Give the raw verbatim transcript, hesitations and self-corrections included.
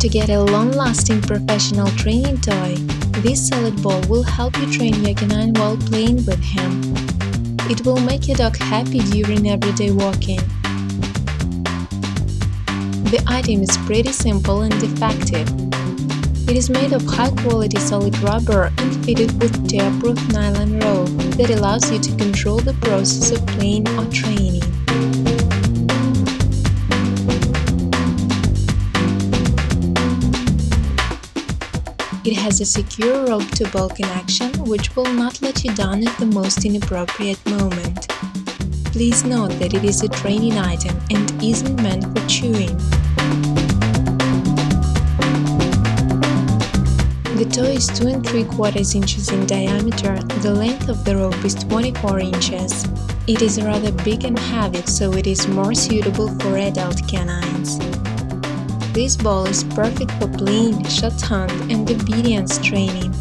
want to get a long-lasting professional training toy, this salad ball will help you train your canine while playing with him. It will make your dog happy during everyday walking. The item is pretty simple and effective. It is made of high-quality solid rubber and fitted with tear-proof nylon rope that allows you to control the process of playing or training. It has a secure rope-to-ball connection, which will not let you down at the most inappropriate moment. Please note that it is a training item and isn't meant for chewing. The toy is two and three quarters inches in diameter, the length of the rope is twenty-four inches. It is rather big and heavy, so it is more suitable for adult canines. This ball is perfect for playing, shorthand, and obedience training.